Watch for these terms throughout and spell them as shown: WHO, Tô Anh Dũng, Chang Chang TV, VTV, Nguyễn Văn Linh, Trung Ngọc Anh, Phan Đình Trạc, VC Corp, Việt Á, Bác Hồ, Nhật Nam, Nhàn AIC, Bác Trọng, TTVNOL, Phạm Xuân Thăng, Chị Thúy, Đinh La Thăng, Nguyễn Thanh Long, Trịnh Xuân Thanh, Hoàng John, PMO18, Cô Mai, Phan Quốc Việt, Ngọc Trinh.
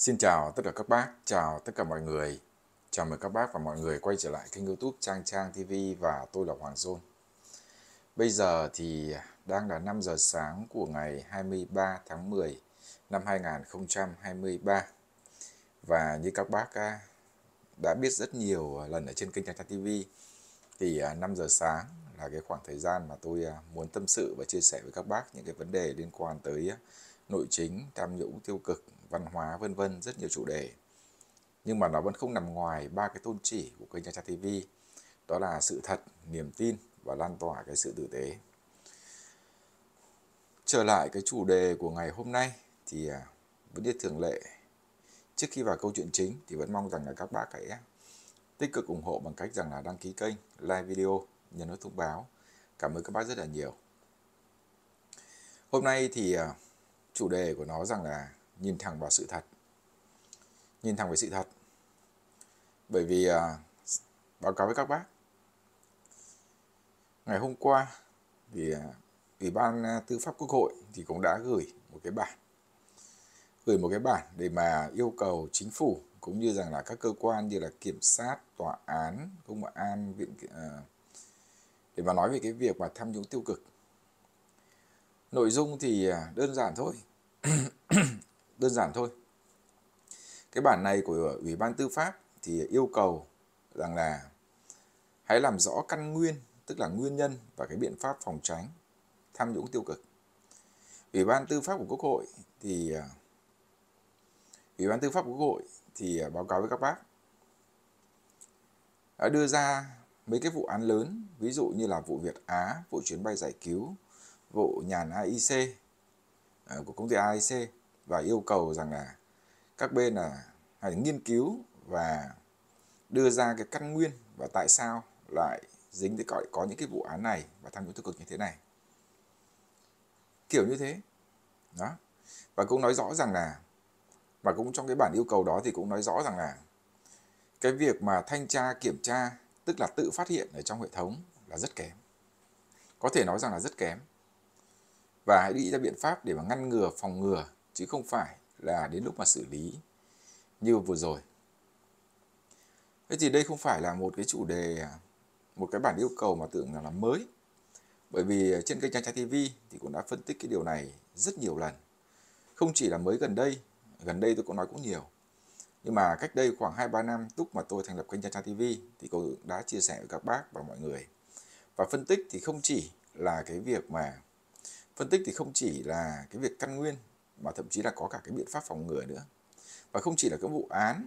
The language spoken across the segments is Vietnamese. Xin chào tất cả các bác, chào tất cả mọi người. Chào mừng các bác và mọi người quay trở lại kênh YouTube Chang Chang TV và tôi là Hoàng John. Bây giờ thì đang là 5 giờ sáng của ngày 23 tháng 10 năm 2023. Và như các bác đã biết rất nhiều lần ở trên kênh Chang Chang TV thì 5 giờ sáng là cái khoảng thời gian mà tôi muốn tâm sự và chia sẻ với các bác những cái vấn đề liên quan tới nội chính, tham nhũng, tiêu cực, văn hóa, vân vân, rất nhiều chủ đề. Nhưng mà nó vẫn không nằm ngoài ba cái tôn chỉ của kênh Chang Chang TV, đó là sự thật, niềm tin và lan tỏa cái sự tử tế. Trở lại cái chủ đề của ngày hôm nay thì vẫn như thường lệ, trước khi vào câu chuyện chính thì vẫn mong rằng là các bác hãy tích cực ủng hộ bằng cách rằng là đăng ký kênh, like video, nhấn nút thông báo. Cảm ơn các bác rất là nhiều. Hôm nay thì chủ đề của nó rằng là nhìn thẳng vào sự thật. Nhìn thẳng về sự thật. Bởi vì báo cáo với các bác, ngày hôm qua thì Ủy ban Tư pháp Quốc hội thì cũng đã gửi một cái bản để mà yêu cầu chính phủ cũng như rằng là các cơ quan như là kiểm sát, tòa án, công an, viện để mà nói về cái việc mà tham nhũng tiêu cực. Nội dung thì đơn giản thôi. Cái bản này của Ủy ban Tư pháp thì yêu cầu rằng là hãy làm rõ căn nguyên, tức là nguyên nhân và cái biện pháp phòng tránh tham nhũng tiêu cực. Ủy ban Tư pháp của Quốc hội thì báo cáo với các bác đã đưa ra mấy cái vụ án lớn, ví dụ như là vụ Việt Á, vụ chuyến bay giải cứu, vụ Nhàn AIC của công ty AIC, và yêu cầu rằng là các bên là hãy nghiên cứu và đưa ra cái căn nguyên và tại sao lại dính tới có những cái vụ án này và tham nhũng tiêu cực như thế này, kiểu như thế đó. Và cũng nói rõ rằng là, và cũng trong cái bản yêu cầu đó thì cũng nói rõ rằng là cái việc mà thanh tra kiểm tra, tức là tự phát hiện ở trong hệ thống là rất kém, có thể nói rằng là rất kém, và hãy nghĩ ra biện pháp để mà ngăn ngừa, phòng ngừa, chứ không phải là đến lúc mà xử lý như vừa rồi. Thế thì đây không phải là một cái chủ đề, một cái bản yêu cầu mà tưởng là mới, bởi vì trên kênh Chang Chang TV thì cũng đã phân tích cái điều này rất nhiều lần, không chỉ là mới gần đây tôi cũng nói cũng nhiều, nhưng mà cách đây khoảng 2-3 năm, lúc mà tôi thành lập kênh Chang Chang TV thì cũng đã chia sẻ với các bác và mọi người. Và phân tích thì không chỉ là cái việc mà căn nguyên, mà thậm chí là có cả cái biện pháp phòng ngừa nữa. Và không chỉ là các vụ án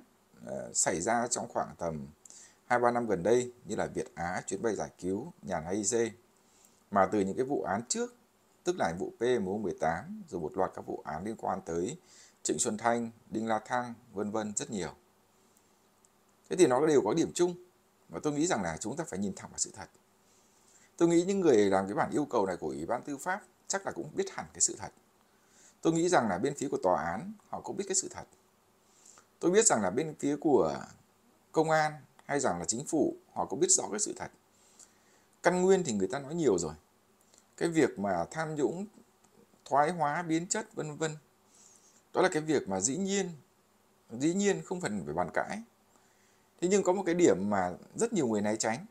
xảy ra trong khoảng tầm 2-3 năm gần đây như là Việt Á, chuyến bay giải cứu, Nhàn AIC, mà từ những cái vụ án trước, tức là vụ PMO18, rồi một loạt các vụ án liên quan tới Trịnh Xuân Thanh, Đinh La Thăng, vân vân, rất nhiều. Thế thì nó đều có điểm chung, và tôi nghĩ rằng là chúng ta phải nhìn thẳng vào sự thật. Tôi nghĩ những người làm cái bản yêu cầu này của Ủy ban Tư pháp chắc là cũng biết hẳn cái sự thật. Tôi nghĩ rằng là bên phía của tòa án họ cũng biết cái sự thật. Tôi biết rằng là bên phía của công an hay rằng là chính phủ họ cũng biết rõ cái sự thật. Căn nguyên thì người ta nói nhiều rồi. Cái việc mà tham nhũng, thoái hóa, biến chất, vân vân, đó là cái việc mà dĩ nhiên không cần phải bàn cãi. Thế nhưng có một cái điểm mà rất nhiều người né tránh.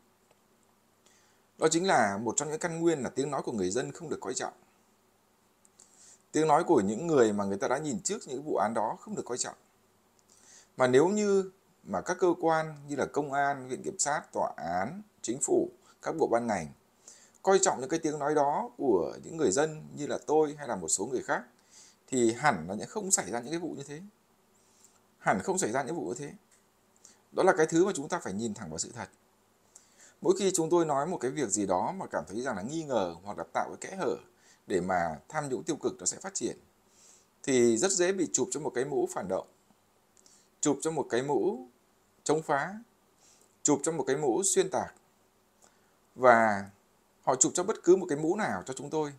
Đó chính là một trong những căn nguyên là tiếng nói của người dân không được coi trọng. Tiếng nói của những người mà người ta đã nhìn trước những vụ án đó không được coi trọng. Mà nếu như mà các cơ quan như là công an, viện kiểm sát, tòa án, chính phủ, các bộ ban ngành coi trọng những cái tiếng nói đó của những người dân như là tôi hay là một số người khác, thì hẳn là không xảy ra những cái vụ như thế. Đó là cái thứ mà chúng ta phải nhìn thẳng vào sự thật. Mỗi khi chúng tôi nói một cái việc gì đó mà cảm thấy rằng là nghi ngờ hoặc là tạo cái kẽ hở để mà tham nhũng tiêu cực nó sẽ phát triển, thì rất dễ bị chụp cho một cái mũ phản động, chụp cho một cái mũ chống phá, chụp cho một cái mũ xuyên tạc. Và họ chụp cho bất cứ một cái mũ nào cho chúng tôi,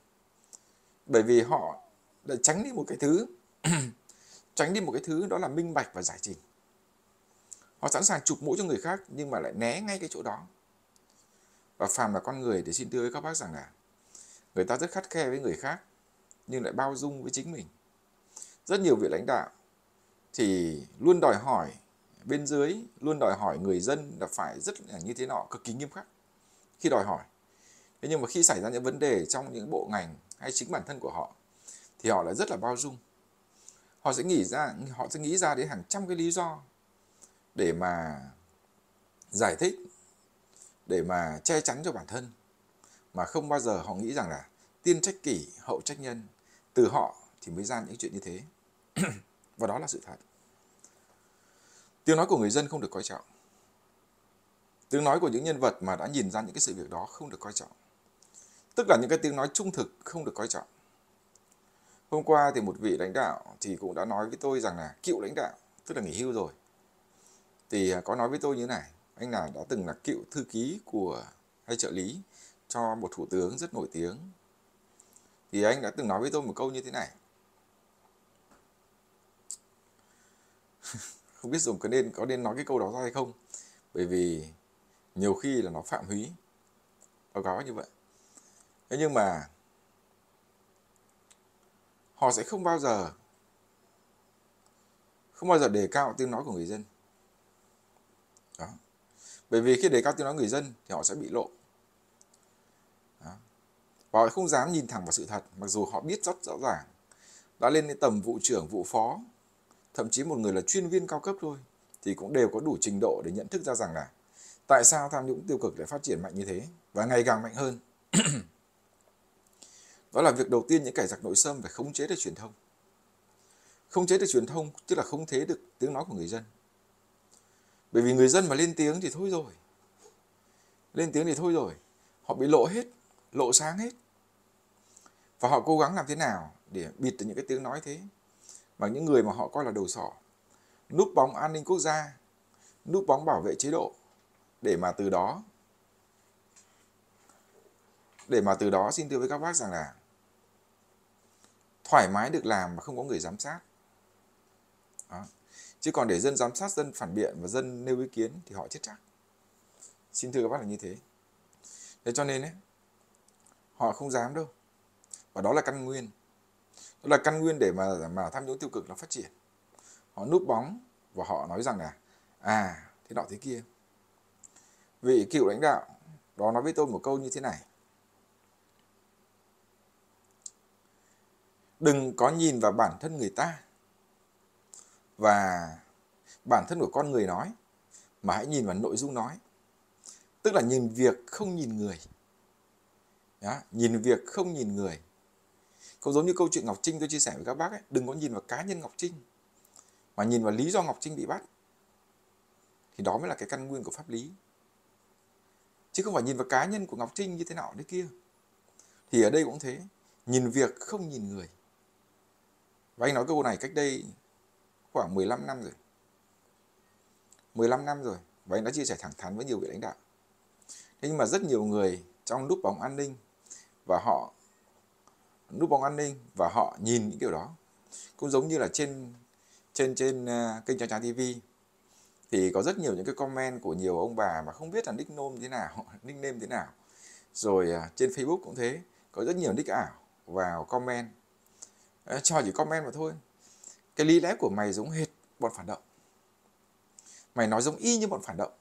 bởi vì họ đã tránh đi một cái thứ đó là minh bạch và giải trình. Họ sẵn sàng chụp mũ cho người khác nhưng mà lại né ngay cái chỗ đó. Và phàm là con người thì xin thưa với các bác rằng là người ta rất khắt khe với người khác nhưng lại bao dung với chính mình. Rất nhiều vị lãnh đạo thì luôn đòi hỏi bên dưới, luôn đòi hỏi người dân là phải rất là như thế nọ, cực kỳ nghiêm khắc khi đòi hỏi. Thế nhưng mà khi xảy ra những vấn đề trong những bộ ngành hay chính bản thân của họ thì họ lại rất là bao dung. Họ sẽ nghĩ ra đến hàng trăm cái lý do để mà giải thích, để mà che chắn cho bản thân, mà không bao giờ họ nghĩ rằng là tiên trách kỷ, hậu trách nhân, từ họ thì mới ra những chuyện như thế. Và đó là sự thật. Tiếng nói của người dân không được coi trọng. Tiếng nói của những nhân vật mà đã nhìn ra những cái sự việc đó không được coi trọng. Tức là những cái tiếng nói trung thực không được coi trọng. Hôm qua thì một vị lãnh đạo thì cũng đã nói với tôi rằng là cựu lãnh đạo, tức là nghỉ hưu rồi, thì có nói với tôi như thế này: anh là đã từng là cựu thư ký của hay trợ lý cho một thủ tướng rất nổi tiếng. Thì anh đã từng nói với tôi một câu như thế này. Không biết dùng có nên nói cái câu đó ra hay không, bởi vì nhiều khi là nó phạm húy, báo cáo như vậy. Thế nhưng mà họ sẽ không bao giờ đề cao tiếng nói của người dân. Đó. Bởi vì khi đề cao tiếng nói người dân thì họ sẽ bị lộ. Đó. Và họ không dám nhìn thẳng vào sự thật, mặc dù họ biết rất rõ ràng. Đã lên đến tầm vụ trưởng, vụ phó, thậm chí một người là chuyên viên cao cấp thôi, thì cũng đều có đủ trình độ để nhận thức ra rằng là tại sao tham nhũng tiêu cực lại phát triển mạnh như thế và ngày càng mạnh hơn. Đó là việc đầu tiên những kẻ giặc nội xâm phải khống chế được truyền thông. Khống chế được truyền thông tức là khống chế được tiếng nói của người dân. Bởi vì người dân mà lên tiếng thì thôi rồi. Họ bị lộ hết, lộ sáng hết. Và họ cố gắng làm thế nào để bịt được những cái tiếng nói thế. Mà những người mà họ coi là đầu sỏ, núp bóng an ninh quốc gia, núp bóng bảo vệ chế độ, để mà từ đó xin thưa với các bác rằng là thoải mái được làm mà không có người giám sát. Đó. Chứ còn để dân giám sát, dân phản biện và dân nêu ý kiến thì họ chết chắc. Xin thưa các bác là như thế. Thế cho nên ấy, họ không dám đâu. Và đó là căn nguyên. Đó là căn nguyên để mà tham nhũng tiêu cực nó phát triển. Họ núp bóng và họ nói rằng là thế nọ thế kia. Vị cựu lãnh đạo đó nói với tôi một câu như thế này: đừng có nhìn vào bản thân người ta và bản thân của con người nói, mà hãy nhìn vào nội dung nói. Tức là nhìn việc không nhìn người. Đó, nhìn việc không nhìn người. Cũng giống như câu chuyện Ngọc Trinh tôi chia sẻ với các bác ấy, đừng có nhìn vào cá nhân Ngọc Trinh, mà nhìn vào lý do Ngọc Trinh bị bắt. Thì đó mới là cái căn nguyên của pháp lý. Chứ không phải nhìn vào cá nhân của Ngọc Trinh như thế nào đấy kia. Thì ở đây cũng thế, nhìn việc không nhìn người. Và anh nói câu này cách đây khoảng 15 năm rồi. 15 năm rồi. Và anh đã chia sẻ thẳng thắn với nhiều vị lãnh đạo. Thế nhưng mà rất nhiều người trong núp bóng an ninh và họ nhìn những kiểu đó. Cũng giống như là trên kênh Chang Chang TV thì có rất nhiều những cái comment của nhiều ông bà mà không biết là nickname thế nào. Rồi trên Facebook cũng thế, có rất nhiều nick ảo vào comment. Cho chỉ comment mà thôi. Cái lý lẽ của mày giống hệt bọn phản động. Mày nói giống y như bọn phản động.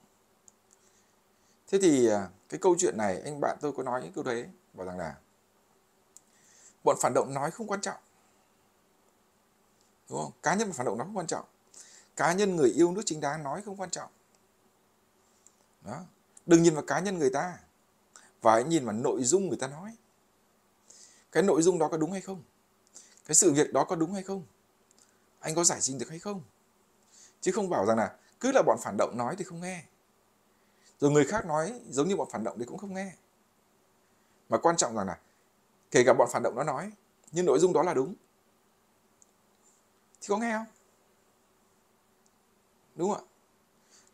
Thế thì cái câu chuyện này anh bạn tôi có nói những câu đấy, bảo rằng là bọn phản động nói không quan trọng. Đúng không? Cá nhân phản động nói không quan trọng. Cá nhân người yêu nước chính đáng nói không quan trọng. Đó. Đừng nhìn vào cá nhân người ta. Và hãy nhìn vào nội dung người ta nói. Cái nội dung đó có đúng hay không? Cái sự việc đó có đúng hay không? Anh có giải trình được hay không? Chứ không bảo rằng là cứ là bọn phản động nói thì không nghe. Rồi người khác nói giống như bọn phản động thì cũng không nghe. Mà quan trọng rằng là kể cả bọn phản động nó nói, nhưng nội dung đó là đúng thì có nghe không? Đúng không ạ?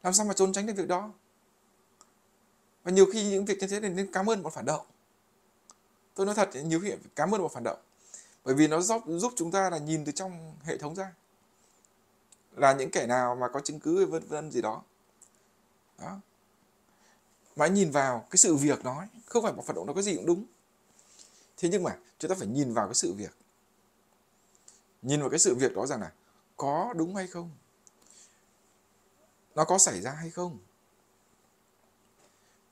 Làm sao mà trốn tránh được việc đó? Và nhiều khi những việc như thế nên cảm ơn bọn phản động. Tôi nói thật, nhiều khi cảm ơn bọn phản động. Bởi vì nó giúp chúng ta là nhìn từ trong hệ thống ra. Là những kẻ nào mà có chứng cứ vân vân gì đó. Đó. Mà nhìn vào cái sự việc nói, không phải bọn phản động nó có gì cũng đúng. Thế nhưng mà chúng ta phải nhìn vào cái sự việc. Nhìn vào cái sự việc đó rằng là có đúng hay không? Nó có xảy ra hay không?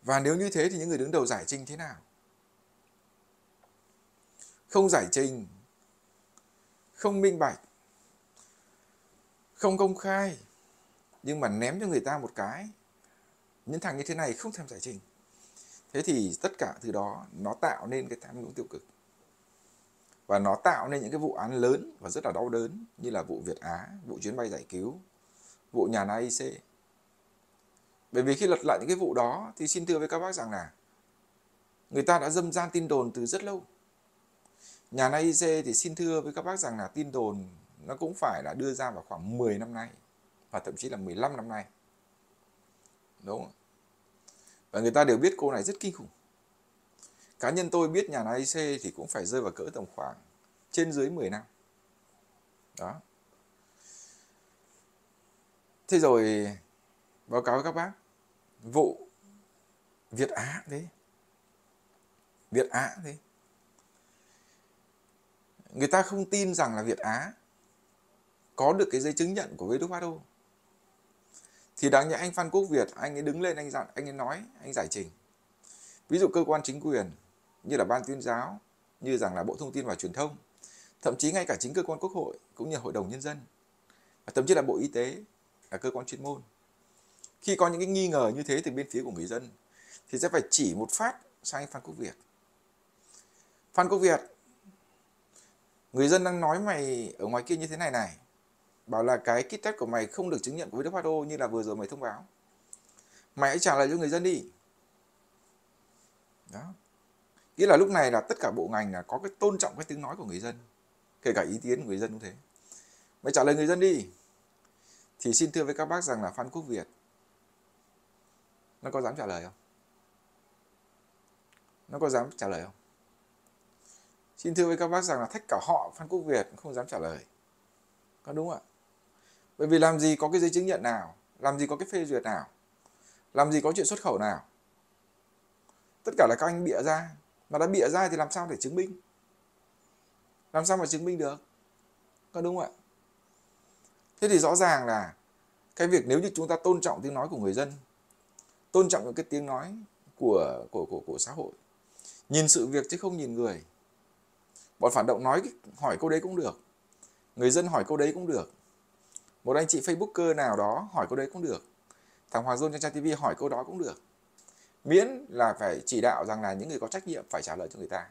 Và nếu như thế thì những người đứng đầu giải trình thế nào? Không giải trình, không minh bạch, không công khai, nhưng mà ném cho người ta một cái, những thằng như thế này không thèm giải trình. Thế thì tất cả từ đó nó tạo nên cái tham nhũng tiêu cực. Và nó tạo nên những cái vụ án lớn và rất là đau đớn như là vụ Việt Á, vụ chuyến bay giải cứu, vụ Nhàn AIC. Bởi vì khi lật lại những cái vụ đó thì xin thưa với các bác rằng là người ta đã dâm gian tin đồn từ rất lâu. Nhàn AIC thì xin thưa với các bác rằng là tin đồn nó cũng phải là đưa ra vào khoảng 10 năm nay và thậm chí là 15 năm nay. Đúng không? Và người ta đều biết cô này rất kinh khủng. Cá nhân tôi biết Nhàn AIC thì cũng phải rơi vào cỡ tầm khoảng trên dưới 10 năm. Đó. Thế rồi báo cáo với các bác, vụ Việt Á thế. Việt Á thế. Người ta không tin rằng là Việt Á có được cái giấy chứng nhận của WHO. Thì đáng nhẽ anh Phan Quốc Việt, anh ấy đứng lên, anh dặn, anh ấy nói, anh giải trình. Ví dụ cơ quan chính quyền như là Ban Tuyên giáo, như rằng là Bộ Thông tin và Truyền thông, thậm chí ngay cả chính cơ quan Quốc hội cũng như Hội đồng Nhân dân, và thậm chí là Bộ Y tế là cơ quan chuyên môn. Khi có những cái nghi ngờ như thế từ bên phía của người dân thì sẽ phải chỉ một phát sang anh Phan Quốc Việt. Phan Quốc Việt, người dân đang nói mày ở ngoài kia như thế này này, bảo là cái kit test của mày không được chứng nhận của WHO như là vừa rồi mày thông báo. Mày hãy trả lời cho người dân đi. Đó. Nghĩa là lúc này là tất cả bộ ngành là có cái tôn trọng cái tiếng nói của người dân, kể cả ý kiến của người dân cũng thế. Mày trả lời người dân đi. Thì xin thưa với các bác rằng là Phan Quốc Việt nó có dám trả lời không? Nó có dám trả lời không? Xin thưa với các bác rằng là thách cả họ Phan Quốc Việt không dám trả lời. Có đúng không ạ? Bởi vì làm gì có cái giấy chứng nhận nào, làm gì có cái phê duyệt nào, làm gì có chuyện xuất khẩu nào. Tất cả là các anh bịa ra. Mà đã bịa ra thì làm sao để chứng minh? Làm sao mà chứng minh được? Có đúng không ạ? Thế thì rõ ràng là cái việc nếu như chúng ta tôn trọng tiếng nói của người dân, tôn trọng những cái tiếng nói của xã hội, nhìn sự việc chứ không nhìn người. Bọn phản động nói hỏi câu đấy cũng được, người dân hỏi câu đấy cũng được, một anh chị Facebooker nào đó hỏi câu đấy cũng được, thằng Hoàng John trên Chang TV hỏi câu đó cũng được, miễn là phải chỉ đạo rằng là những người có trách nhiệm phải trả lời cho người ta.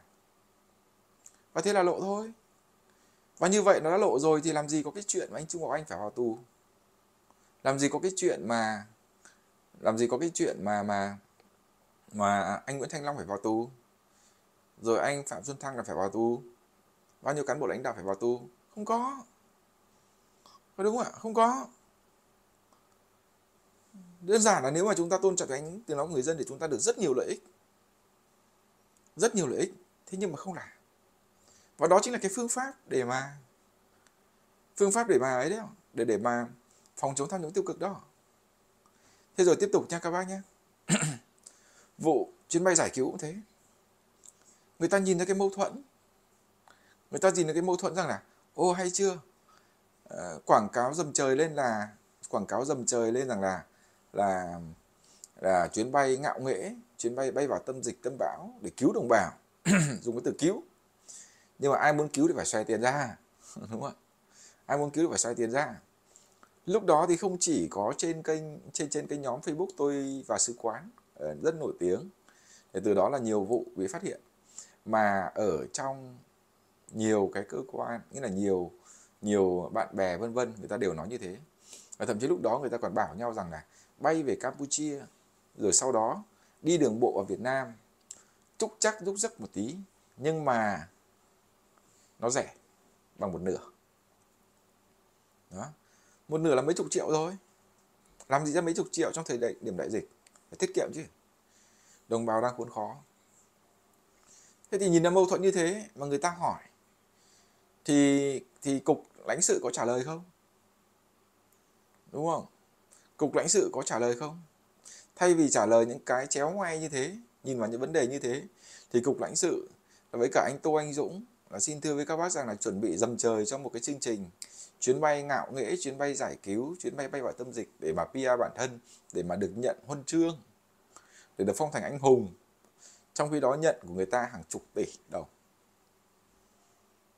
Và thế là lộ thôi. Và như vậy nó đã lộ rồi thì làm gì có cái chuyện mà anh Trung Ngọc Anh phải vào tù, làm gì có cái chuyện mà anh Nguyễn Thanh Long phải vào tù, rồi anh Phạm Xuân Thăng là phải vào tù, bao nhiêu cán bộ lãnh đạo phải vào tù. Không có. Có đúng không ạ? Không có. Đơn giản là nếu mà chúng ta tôn trọng cái tiếng nói của người dân thì chúng ta được rất nhiều lợi ích. Rất nhiều lợi ích. Thế nhưng mà không làm. Và đó chính là cái phương pháp để mà ấy đấy, để mà phòng chống tham nhũng tiêu cực đó. Thế rồi tiếp tục nha các bác nhé. Vụ chuyến bay giải cứu cũng thế. Người ta nhìn thấy cái mâu thuẫn. Người ta nhìn thấy cái mâu thuẫn rằng là ô hay chưa, quảng cáo dầm trời lên là quảng cáo dầm trời lên rằng là chuyến bay ngạo nghễ, chuyến bay bay vào tâm dịch tâm bão để cứu đồng bào. Dùng cái từ cứu. Nhưng mà ai muốn cứu thì phải xoay tiền ra. Đúng không? Ai muốn cứu thì phải xoay tiền ra. Lúc đó thì không chỉ có trên kênh trên nhóm Facebook tôi và sứ quán rất nổi tiếng. Để từ đó là nhiều vụ bị phát hiện, mà ở trong nhiều cái cơ quan, nghĩa là nhiều bạn bè vân vân, người ta đều nói như thế. Và thậm chí lúc đó người ta còn bảo nhau rằng là bay về Campuchia rồi sau đó đi đường bộ ở Việt Nam, trúc chắc rúc rắc một tí nhưng mà nó rẻ bằng một nửa. Đó. Một nửa là mấy chục triệu thôi. Làm gì ra mấy chục triệu trong thời điểm đại dịch, phải tiết kiệm chứ. Đồng bào đang khốn khó. Thế thì nhìn ra mâu thuẫn như thế mà người ta hỏi thì cục lãnh sự có trả lời không? Đúng không? Cục lãnh sự có trả lời không? Thay vì trả lời những cái chéo ngoe như thế, nhìn vào những vấn đề như thế, thì cục lãnh sự với cả anh Tô Anh Dũng là xin thưa với các bác rằng là chuẩn bị dầm trời cho một cái chương trình chuyến bay ngạo nghễ, chuyến bay giải cứu, chuyến bay bay vào tâm dịch để mà PR bản thân, để mà được nhận huân chương, để được phong thành anh hùng. Trong khi đó nhận của người ta hàng chục tỷ đồng.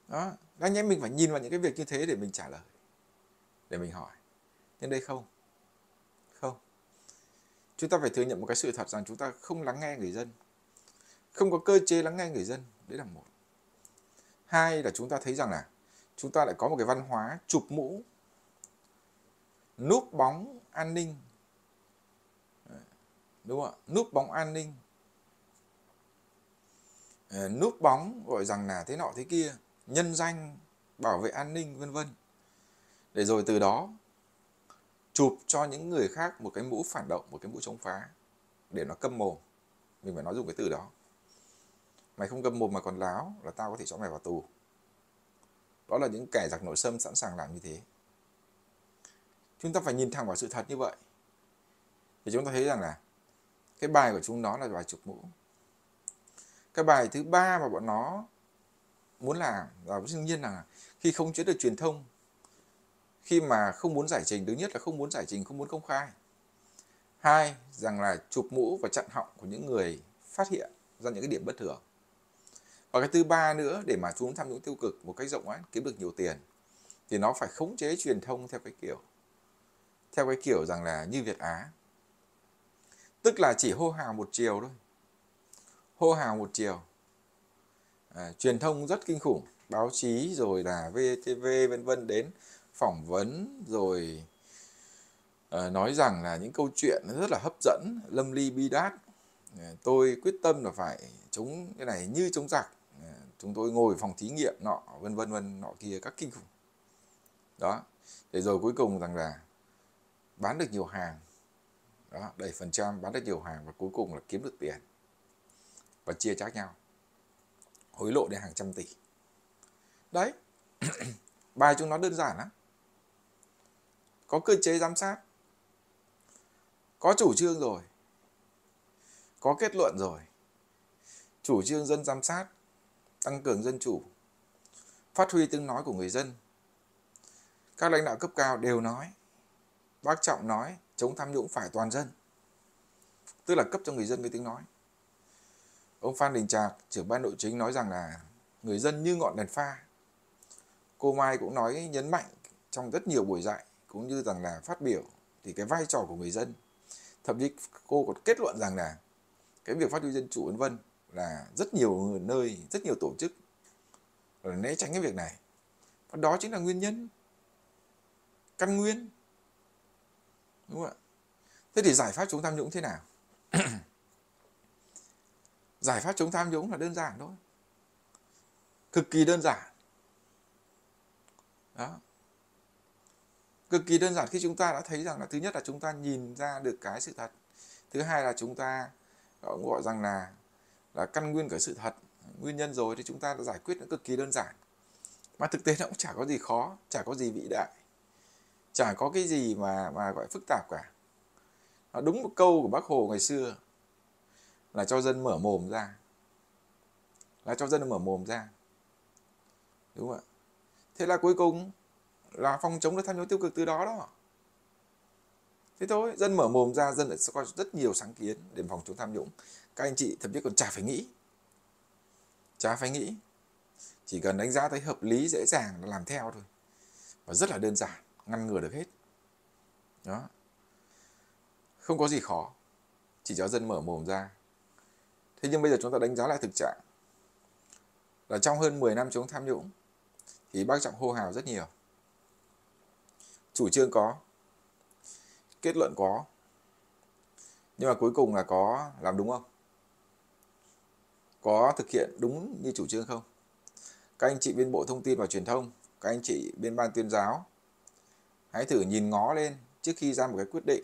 Đó, đáng nhẽ mình phải nhìn vào những cái việc như thế để mình trả lời, để mình hỏi. Nhưng đây không. Không. Chúng ta phải thừa nhận một cái sự thật rằng chúng ta không lắng nghe người dân. Không có cơ chế lắng nghe người dân. Đấy là một. Hai là chúng ta thấy rằng là chúng ta lại có một cái văn hóa chụp mũ, núp bóng an ninh. Đúng không ạ? Núp bóng an ninh. Núp bóng gọi rằng là thế nọ thế kia, nhân danh bảo vệ an ninh vân vân. Để rồi từ đó chụp cho những người khác một cái mũ phản động, một cái mũ chống phá để nó câm mồm. Mình phải nói dùng cái từ đó. Mày không câm mồm mà còn láo là tao có thể cho mày vào tù. Đó là những kẻ giặc nội xâm sẵn sàng làm như thế. Chúng ta phải nhìn thẳng vào sự thật như vậy. Thì chúng ta thấy rằng là cái bài của chúng nó là bài chụp mũ. Cái bài thứ ba mà bọn nó muốn làm là đương nhiên là khi không chứa được truyền thông, khi mà không muốn giải trình, thứ nhất là không muốn giải trình, không muốn công khai. Hai, rằng là chụp mũ và chặn họng của những người phát hiện ra những cái điểm bất thường. Và cái thứ ba nữa, để mà chúng tham nhũng tiêu cực một cách rộng ấy, kiếm được nhiều tiền, thì nó phải khống chế truyền thông theo cái kiểu rằng là như Việt Á. Tức là chỉ hô hào một chiều thôi. Hô hào một chiều. Truyền thông rất kinh khủng. Báo chí rồi là VTV vân vân đến phỏng vấn rồi nói rằng là những câu chuyện rất là hấp dẫn, lâm ly bi đát. Tôi quyết tâm là phải chống cái này như chống giặc. Chúng tôi ngồi phòng thí nghiệm nọ vân vân vân nọ kia các kinh khủng. Đó. Để rồi cuối cùng rằng là bán được nhiều hàng. Đó, đẩy phần trăm bán được nhiều hàng và cuối cùng là kiếm được tiền. Và chia chác nhau. Hối lộ đến hàng trăm tỷ. Đấy. Bài chúng nó đơn giản lắm. Có cơ chế giám sát. Có chủ trương rồi. Có kết luận rồi. Chủ trương dân giám sát, tăng cường dân chủ, phát huy tiếng nói của người dân. Các lãnh đạo cấp cao đều nói. Bác Trọng nói chống tham nhũng phải toàn dân. Tức là cấp cho người dân cái tiếng nói. Ông Phan Đình Trạc, trưởng ban nội chính nói rằng là người dân như ngọn đèn pha. Cô Mai cũng nói nhấn mạnh trong rất nhiều buổi dạy cũng như rằng là phát biểu thì cái vai trò của người dân. Thậm chí cô còn kết luận rằng là cái việc phát huy dân chủ vân vân là rất nhiều nơi, rất nhiều tổ chức là né tránh cái việc này. Và đó chính là nguyên nhân căn nguyên. Đúng không ạ? Thế thì giải pháp chống tham nhũng thế nào? Giải pháp chống tham nhũng là đơn giản thôi. Cực kỳ đơn giản. Đó. Cực kỳ đơn giản khi chúng ta đã thấy rằng là thứ nhất là chúng ta nhìn ra được cái sự thật. Thứ hai là chúng ta gọi rằng là căn nguyên của sự thật, nguyên nhân rồi thì chúng ta đã giải quyết nó cực kỳ đơn giản. Mà thực tế nó cũng chả có gì khó, chả có gì vĩ đại. Chả có cái gì mà gọi phức tạp cả. Nó đúng một câu của Bác Hồ ngày xưa là cho dân mở mồm ra. Là cho dân mở mồm ra. Đúng không ạ? Thế là cuối cùng là phòng chống được tham nhũng tiêu cực từ đó đó. Thế thôi, dân mở mồm ra, dân lại có rất nhiều sáng kiến để phòng chống tham nhũng. Các anh chị thậm chí còn chả phải nghĩ. Chả phải nghĩ. Chỉ cần đánh giá thấy hợp lý, dễ dàng là làm theo thôi. Và rất là đơn giản, ngăn ngừa được hết. Đó. Không có gì khó. Chỉ cho dân mở mồm ra. Thế nhưng bây giờ chúng ta đánh giá lại thực trạng là trong hơn 10 năm chống tham nhũng thì Bác Trọng hô hào rất nhiều. Chủ trương có, kết luận có, nhưng mà cuối cùng là có làm đúng không? Có thực hiện đúng như chủ trương không? Các anh chị bên Bộ Thông tin và Truyền thông, các anh chị bên Ban Tuyên giáo, hãy thử nhìn ngó lên trước khi ra một cái quyết định,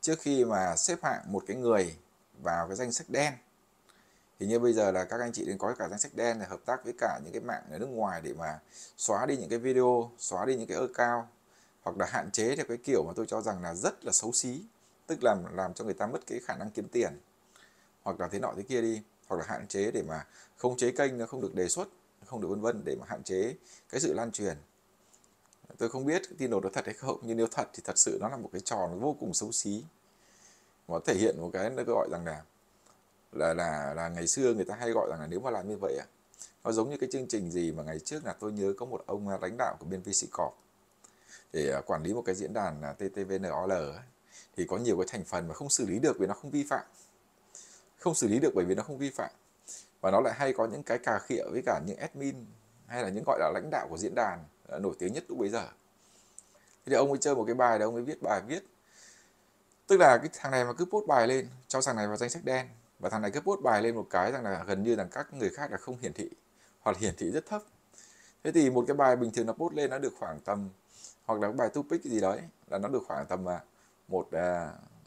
trước khi mà xếp hạng một cái người vào cái danh sách đen. Thì như bây giờ là các anh chị đến có cả danh sách đen, hợp tác với cả những cái mạng ở nước ngoài để mà xóa đi những cái video, xóa đi những cái account, hoặc là hạn chế theo cái kiểu mà tôi cho rằng là rất là xấu xí, tức là làm cho người ta mất cái khả năng kiếm tiền, hoặc là thế nọ thế kia đi, hoặc là hạn chế để mà khống chế kênh nó không được đề xuất, không được vân vân, để mà hạn chế cái sự lan truyền. Tôi không biết tin đồn đó thật hay không, nhưng nếu thật thì thật sự nó là một cái trò nó vô cùng xấu xí. Nó thể hiện một cái nó gọi rằng là ngày xưa người ta hay gọi rằng là nếu mà làm như vậy à, nó giống như cái chương trình gì mà ngày trước là tôi nhớ có một ông lãnh đạo của bên VC Corp để quản lý một cái diễn đàn là TTVNOL thì có nhiều cái thành phần mà không xử lý được vì nó không vi phạm. Không xử lý được bởi vì nó không vi phạm. Và nó lại hay có những cái cà khịa với cả những admin hay là những gọi là lãnh đạo của diễn đàn nổi tiếng nhất lúc bấy giờ. Thế thì ông ấy chơi một cái bài đó, ông ấy viết bài viết. Tức là cái thằng này mà cứ post bài lên, cho thằng này vào danh sách đen. Và thằng này cứ post bài lên một cái rằng là gần như là các người khác là không hiển thị, hoặc hiển thị rất thấp. Thế thì một cái bài bình thường nó post lên nó được khoảng tầm, hoặc là cái bài topic gì đấy, là nó được khoảng tầm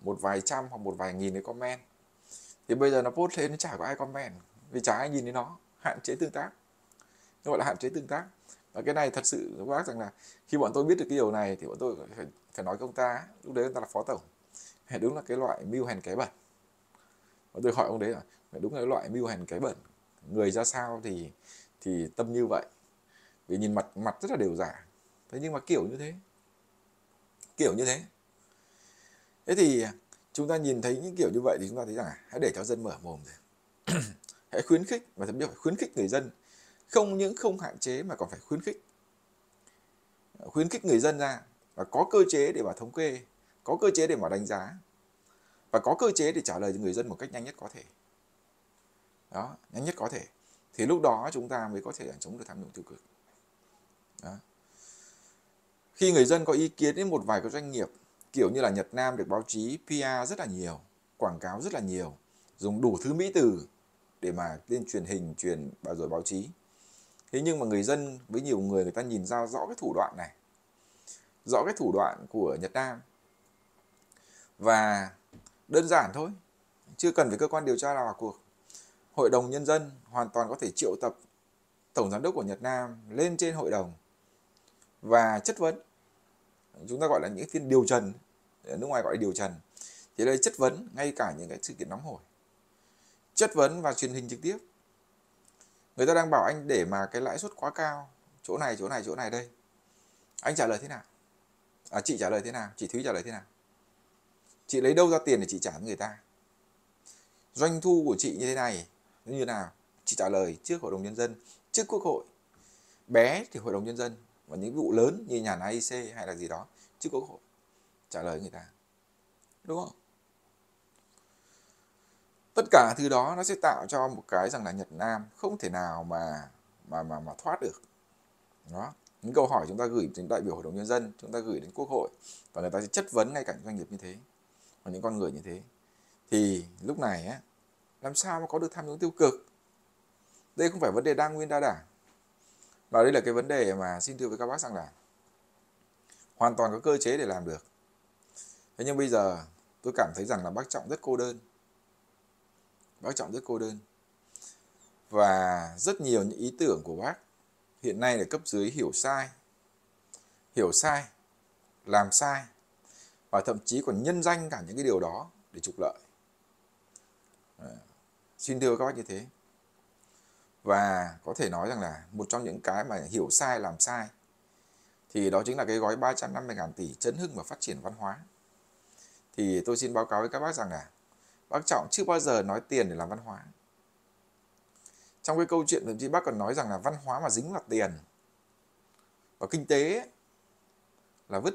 một vài trăm hoặc một vài nghìn cái comment. Thì bây giờ nó post lên nó chả có ai comment, vì chả ai nhìn thấy nó, hạn chế tương tác. Nó gọi là hạn chế tương tác. Và cái này thật sự bác rằng là khi bọn tôi biết được cái điều này thì bọn tôi phải nói với ông ta, lúc đấy ông ta là phó tổng, đúng là cái loại mưu hèn cái bẩn. Và tôi hỏi ông đấy là đúng là cái loại mưu hèn cái bẩn, người ra sao thì tâm như vậy, vì nhìn mặt rất là đều giả. Thế nhưng mà kiểu như thế. Thế thì chúng ta nhìn thấy những kiểu như vậy thì chúng ta thấy rằng là hãy để cho dân mở mồm thôi. Hãy khuyến khích, mà thậm chí phải khuyến khích người dân, không những không hạn chế mà còn phải khuyến khích người dân ra, và có cơ chế để mà thống kê, có cơ chế để mà đánh giá, và có cơ chế để trả lời cho người dân một cách nhanh nhất có thể. Đó, nhanh nhất có thể. Thì lúc đó chúng ta mới có thể chống được tham nhũng tiêu cực. Đó. Khi người dân có ý kiến đến một vài cái doanh nghiệp, kiểu như là Nhật Nam được báo chí PR rất là nhiều, quảng cáo rất là nhiều, dùng đủ thứ mỹ từ để mà lên truyền hình, truyền rồi báo chí. Thế nhưng mà người dân, với nhiều người ta nhìn ra rõ cái thủ đoạn này, rõ cái thủ đoạn của Nhật Nam. Và đơn giản thôi, chưa cần phải cơ quan điều tra nào vào cuộc. Hội đồng Nhân dân hoàn toàn có thể triệu tập Tổng Giám đốc của Nhật Nam lên trên hội đồng và chất vấn. Chúng ta gọi là những phiên điều trần, ở nước ngoài gọi là điều trần. Thì đây chất vấn ngay cả những cái sự kiện nóng hổi. Chất vấn và truyền hình trực tiếp. Người ta đang bảo anh để mà cái lãi suất quá cao, chỗ này đây, anh trả lời thế nào? Chị trả lời thế nào? Chị Thúy trả lời thế nào? Chị lấy đâu ra tiền để chị trả người ta? Doanh thu của chị như thế này, như nào? Chị trả lời trước Hội đồng Nhân dân, trước Quốc hội. Bé thì Hội đồng Nhân dân, và những vụ lớn như Nhàn AIC hay là gì đó, trước Quốc hội trả lời người ta. Đúng không? Tất cả thứ đó nó sẽ tạo cho một cái rằng là Nhật Nam không thể nào mà thoát được. Đó. Những câu hỏi chúng ta gửi đến đại biểu Hội đồng Nhân dân, chúng ta gửi đến Quốc hội, và người ta sẽ chất vấn ngay cả những doanh nghiệp như thế, và những con người như thế. Thì lúc này á, làm sao mà có được tham nhũng tiêu cực? Đây không phải vấn đề đa nguyên đa đảng, và đây là cái vấn đề mà xin thưa với các bác rằng là hoàn toàn có cơ chế để làm được. Thế nhưng bây giờ tôi cảm thấy rằng là bác Trọng rất cô đơn. Bác Trọng rất cô đơn. Và rất nhiều những ý tưởng của bác hiện nay là cấp dưới hiểu sai, làm sai, và thậm chí còn nhân danh cả những cái điều đó để trục lợi. Xin thưa các bác như thế. Và có thể nói rằng là một trong những cái mà hiểu sai, làm sai thì đó chính là cái gói 350.000 tỷ chấn hưng và phát triển văn hóa. Thì tôi xin báo cáo với các bác rằng là bác Trọng chưa bao giờ nói tiền để làm văn hóa. Trong cái câu chuyện thậm chí bác còn nói rằng là văn hóa mà dính vào tiền và kinh tế ấy, là vứt.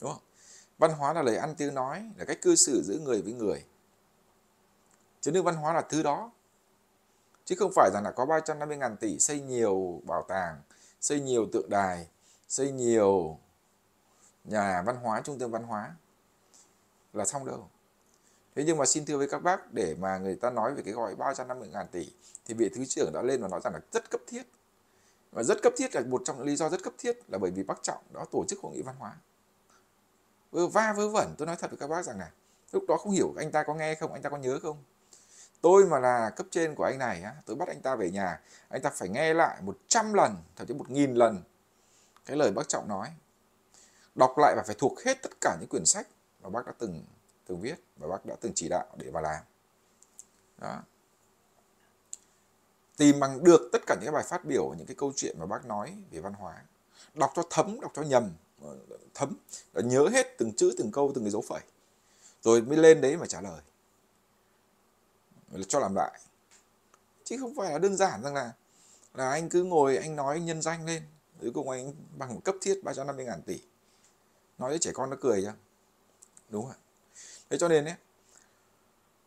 Đúng không? Văn hóa là lời ăn tiếng nói, là cách cư xử giữa người với người. Chứ nước văn hóa là thứ đó. Chứ không phải rằng là có 350.000 tỷ xây nhiều bảo tàng, xây nhiều tượng đài, xây nhiều nhà văn hóa, trung tâm văn hóa là xong đâu. Thế nhưng mà xin thưa với các bác, để mà người ta nói về cái gói 350.000 tỷ thì vị Thứ trưởng đã lên và nói rằng là rất cấp thiết. Và rất cấp thiết là một trong những lý do rất cấp thiết là bởi vì bác Trọng đã tổ chức hội nghị văn hóa. Vớ vẩn, tôi nói thật với các bác rằng là lúc đó không hiểu anh ta có nghe không, anh ta có nhớ không. Tôi mà là cấp trên của anh này, tôi bắt anh ta về nhà, anh ta phải nghe lại 100 lần, thậm chí 1.000 lần cái lời bác Trọng nói. Đọc lại và phải thuộc hết tất cả những quyển sách mà bác đã từng viết và bác đã từng chỉ đạo để mà làm. Đó. Tìm bằng được tất cả những bài phát biểu, những cái câu chuyện mà bác nói về văn hóa. đọc cho thấm, đọc cho nhầm, thấm, nhớ hết từng chữ, từng câu, từng cái dấu phẩy, rồi mới lên đấy mà trả lời, cho làm lại. Chứ không phải là đơn giản rằng là anh cứ ngồi anh nói nhân danh lên, cuối cùng anh bằng một cấp thiết 350.000 tỷ. Nói với trẻ con nó cười chứ. Đúng ạ. Thế cho nên ấy,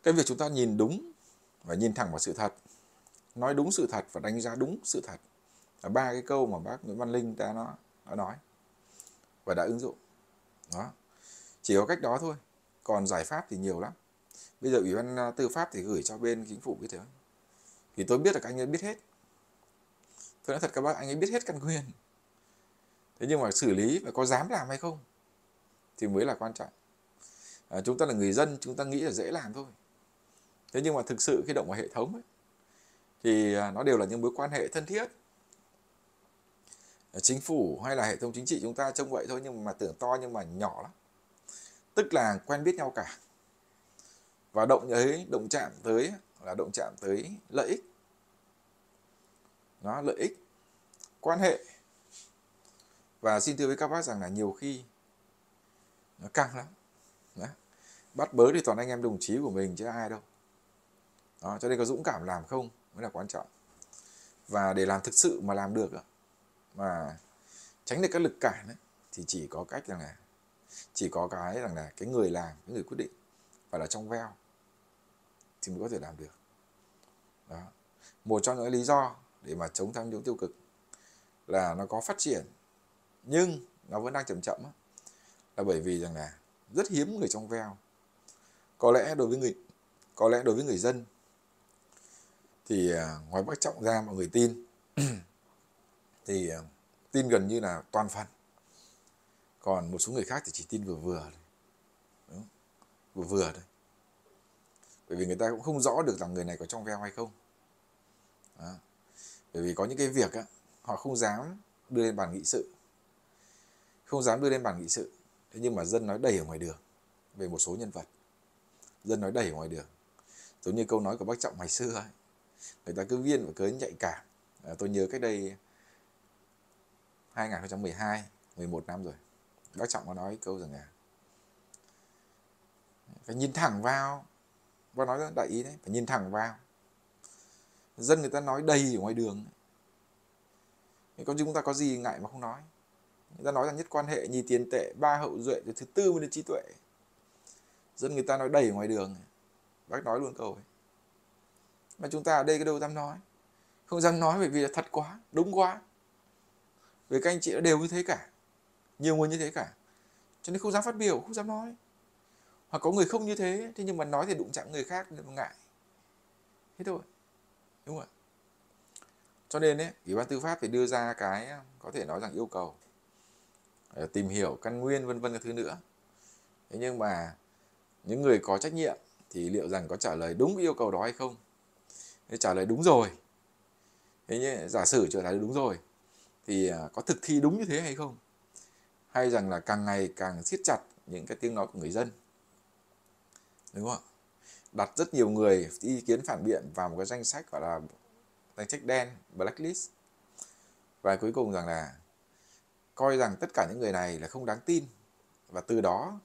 cái việc chúng ta nhìn đúng và nhìn thẳng vào sự thật, nói đúng sự thật và đánh giá đúng sự thật là ba cái câu mà bác Nguyễn Văn Linh đã nói và đã ứng dụng. Đó. Chỉ có cách đó thôi. Còn giải pháp thì nhiều lắm. Bây giờ Ủy ban Tư pháp thì gửi cho bên chính phủ cái thứ. Thì tôi biết là các anh ấy biết hết. Tôi nói thật các bác, anh ấy biết hết căn nguyên. Thế nhưng mà xử lý và có dám làm hay không thì mới là quan trọng. Chúng ta là người dân, chúng ta nghĩ là dễ làm thôi. Thế nhưng mà thực sự khi động vào hệ thống ấy, thì nó đều là những mối quan hệ thân thiết. Chính phủ hay là hệ thống chính trị chúng ta trông vậy thôi, nhưng mà tưởng to nhưng mà nhỏ lắm. Tức là quen biết nhau cả. Và động chạm tới lợi ích. Nó lợi ích, quan hệ. Và xin thưa với các bác rằng là nhiều khi nó căng lắm. Đó. Bắt bớ thì toàn anh em đồng chí của mình chứ ai đâu. Đó, cho nên có dũng cảm làm không mới là quan trọng. Và để làm thực sự mà làm được mà tránh được các lực cản ấy, thì chỉ có cách rằng là chỉ có cái rằng là cái người làm, cái người quyết định phải là trong veo thì mới có thể làm được. Đó. Một trong những lý do để mà chống tham nhũng tiêu cực là nó có phát triển nhưng nó vẫn đang chậm chậm ấy, là bởi vì rằng là rất hiếm người trong veo. Có lẽ đối với người dân thì ngoài Bác Trọng ra mọi người tin thì tin gần như là toàn phần. Còn một số người khác thì chỉ tin vừa vừa thôi. Bởi vì người ta cũng không rõ được rằng người này có trong veo hay không. Đó. Bởi vì có những cái việc á, họ không dám đưa lên bàn nghị sự. Thế nhưng mà dân nói đầy ở ngoài đường về một số nhân vật. Giống như câu nói của Bác Trọng ngày xưa ấy. Người ta cứ viên và cớ nhạy cảm. Tôi nhớ cách đây 2012, 11 năm rồi. Bác Trọng có nói câu rằng là phải nhìn thẳng vào. Bác nói rất đại ý đấy, phải nhìn thẳng vào. Dân người ta nói đầy ở ngoài đường. Còn chúng ta có gì ngại mà không nói. Người ta nói rằng nhất quan hệ, nhì tiền tệ, ba hậu duệ, thứ tư mới đến trí tuệ. Dân người ta nói đầy ở ngoài đường. Bác nói luôn câu ấy. Mà chúng ta ở đây cái đâu dám nói. Không dám nói bởi vì là thật quá, đúng quá. Vì các anh chị đều như thế cả. Nhiều người như thế cả. Cho nên không dám phát biểu, không dám nói. Hoặc có người không như thế, thế nhưng mà nói thì đụng chạm người khác nên ngại. Thế thôi. Đúng không ạ? Cho nên ấy, Ủy ban Tư pháp phải đưa ra cái có thể nói rằng yêu cầu tìm hiểu căn nguyên vân vân các thứ nữa. Thế nhưng mà những người có trách nhiệm thì liệu rằng có trả lời đúng yêu cầu đó hay không? Nếu trả lời đúng rồi, thế nhé, giả sử trả lời đúng rồi, thì có thực thi đúng như thế hay không? Hay rằng là càng ngày càng siết chặt những cái tiếng nói của người dân, đúng không ạ? Đặt rất nhiều người ý kiến phản biện vào một cái danh sách gọi là danh sách đen, blacklist, và cuối cùng rằng là coi rằng tất cả những người này là không đáng tin, và từ đó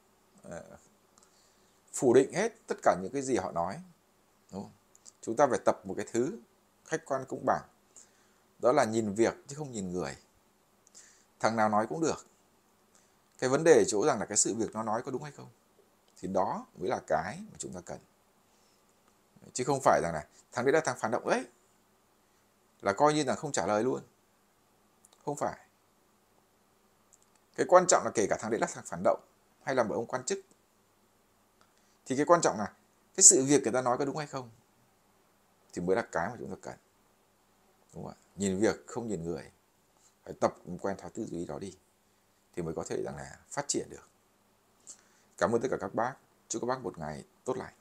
phủ định hết tất cả những cái gì họ nói. Đúng không? Chúng ta phải tập một cái thứ khách quan công bằng. Đó là nhìn việc chứ không nhìn người. Thằng nào nói cũng được. Cái vấn đề chỗ rằng là cái sự việc nó nói có đúng hay không. Thì đó mới là cái mà chúng ta cần. Chứ không phải rằng là thằng đấy là thằng phản động đấy. Là coi như là không trả lời luôn. Không phải. Cái quan trọng là kể cả thằng đấy là thằng phản động hay là một ông quan chức. Thì cái quan trọng là cái sự việc người ta nói có đúng hay không. Thì mới là cái mà chúng ta cần. Đúng không ạ? Nhìn việc không nhìn người. Phải tập quen thói tư duy đó đi. Thì mới có thể rằng là phát triển được. Cảm ơn tất cả các bác. Chúc các bác một ngày tốt lành.